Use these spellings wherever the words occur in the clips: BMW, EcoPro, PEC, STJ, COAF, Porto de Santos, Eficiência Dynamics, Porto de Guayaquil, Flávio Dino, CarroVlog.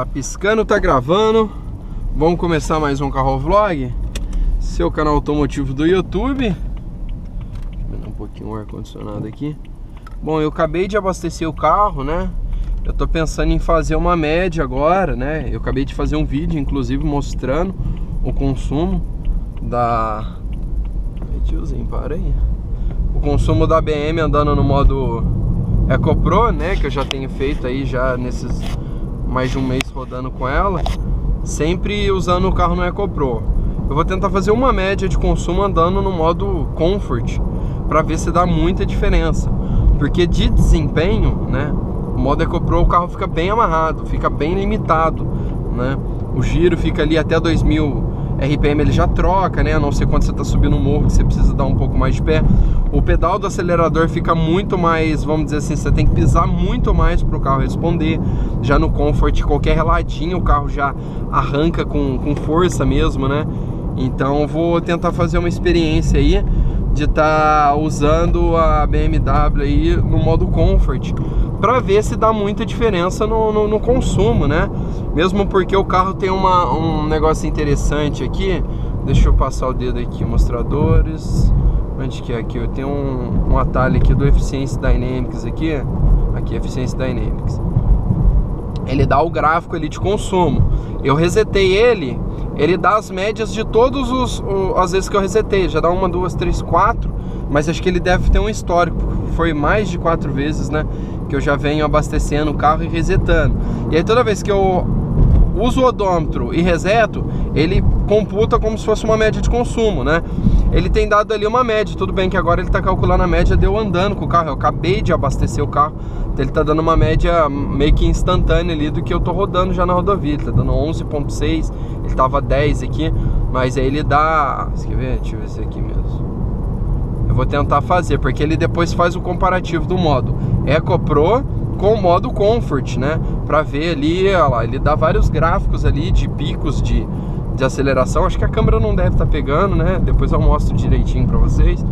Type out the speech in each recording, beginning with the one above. Tá piscando, tá gravando. Vamos começar mais um Carro Vlog, seu canal automotivo do YouTube. Vou dar um pouquinho o ar-condicionado aqui. Bom, eu acabei de abastecer o carro, né? Eu tô pensando em fazer uma média agora, né? Eu acabei de fazer um vídeo, inclusive, mostrando o consumo da... Ai, tiozinho, para aí. O consumo da BM andando no modo EcoPro, né? Que eu já tenho feito aí já nesses mais de um mês rodando com ela, sempre usando o carro no EcoPro. Eu vou tentar fazer uma média de consumo andando no modo Comfort, para ver se dá muita diferença. Porque de desempenho, né? O modo EcoPro, o carro fica bem amarrado, fica bem limitado, né? O giro fica ali até 2000 RPM, ele já troca, né? A não ser quando você está subindo um morro, que você precisa dar um pouco mais de pé. O pedal do acelerador fica muito mais, vamos dizer assim, você tem que pisar muito mais para o carro responder. Já no Comfort, qualquer reladinho, o carro já arranca com força mesmo, né? Então vou tentar fazer uma experiência aí de estar usando a BMW aí no modo Comfort, para ver se dá muita diferença no consumo, né? Mesmo porque o carro tem um negócio interessante aqui. Deixa eu passar o dedo aqui, mostradores. Onde que é aqui? Eu tenho um atalho aqui do Eficiência Dynamics aqui. Aqui, Eficiência Dynamics. Ele dá o gráfico ali de consumo. Eu resetei ele, ele dá as médias de todos as vezes que eu resetei. Já dá uma, duas, três, quatro. Mas acho que ele deve ter um histórico, porque foi mais de 4 vezes, né? Que eu já venho abastecendo o carro e resetando. E aí toda vez que eu uso o odômetro e reseto, ele computa como se fosse uma média de consumo, né? Ele tem dado ali uma média, tudo bem que agora ele está calculando a média de eu andando com o carro. Eu acabei de abastecer o carro, então ele está dando uma média meio que instantânea ali do que eu estou rodando já na rodovia. Ele está dando 11.6, ele estava 10 aqui, mas aí ele dá... Deixa eu ver se aqui mesmo. Eu vou tentar fazer, porque ele depois faz o comparativo do modo EcoPro com o modo Comfort, né? Pra ver ali, olha lá, ele dá vários gráficos ali de picos de aceleração. Acho que a câmera não deve estar pegando, né? Depois eu mostro direitinho pra vocês.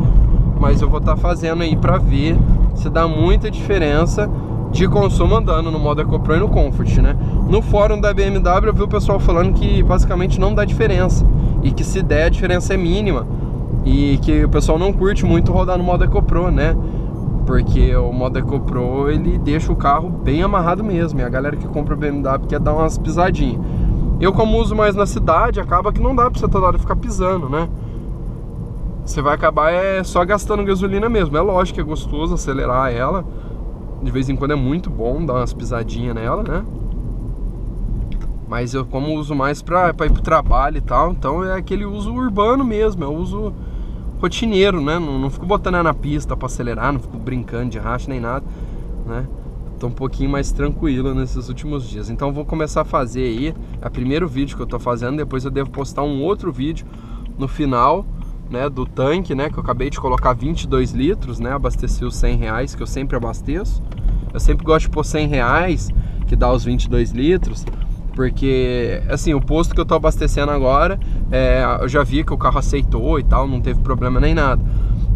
Mas eu vou estar fazendo aí pra ver se dá muita diferença de consumo andando no modo EcoPro e no Comfort, né? No fórum da BMW eu vi o pessoal falando que basicamente não dá diferença, e que se der a diferença é mínima, e que o pessoal não curte muito rodar no modo EcoPro, né? Porque o modo EcoPro, ele deixa o carro bem amarrado mesmo. E a galera que compra o BMW quer dar umas pisadinhas. Eu, como uso mais na cidade, acaba que não dá pra você toda hora ficar pisando, né? Você vai acabar só gastando gasolina mesmo. É lógico que é gostoso acelerar ela, de vez em quando é muito bom dar umas pisadinhas nela, né? Mas eu, como uso mais pra ir pro trabalho e tal, então é aquele uso urbano mesmo, é o uso rotineiro, né? Não fico botando ela na pista pra acelerar, não fico brincando de racha nem nada, né? Tô um pouquinho mais tranquilo nesses últimos dias. Então vou começar a fazer aí, é o primeiro vídeo que eu tô fazendo, depois eu devo postar um outro vídeo no final, né? Do tanque, né? Que eu acabei de colocar 22 litros, né? Abasteci os R$100, que eu sempre abasteço. Eu sempre gosto de pôr R$100, que dá os 22 litros. Porque, assim, o posto que eu tô abastecendo agora, eu já vi que o carro aceitou e tal, não teve problema nem nada.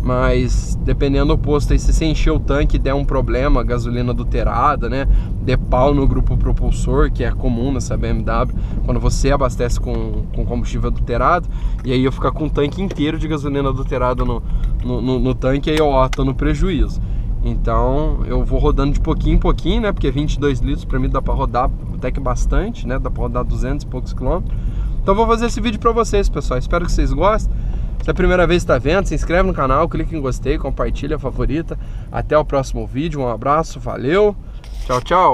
Mas, dependendo do posto aí, se você encher o tanque e der um problema, a gasolina adulterada, né? Der pau no grupo propulsor, que é comum nessa BMW, quando você abastece com combustível adulterado, e aí eu ficar com o tanque inteiro de gasolina adulterada no tanque, aí eu tô no prejuízo. Então eu vou rodando de pouquinho em pouquinho, né? Porque 22 litros pra mim dá pra rodar até que bastante, né? Dá pra rodar 200 e poucos quilômetros. Então vou fazer esse vídeo pra vocês, pessoal. Espero que vocês gostem. Se é a primeira vez que tá vendo, se inscreve no canal, clica em gostei, compartilha, favorita. Até o próximo vídeo, um abraço, valeu, tchau, tchau.